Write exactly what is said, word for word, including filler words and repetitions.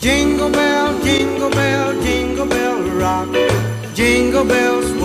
Jingle bell, jingle bell, jingle bell rock. Jingle bells.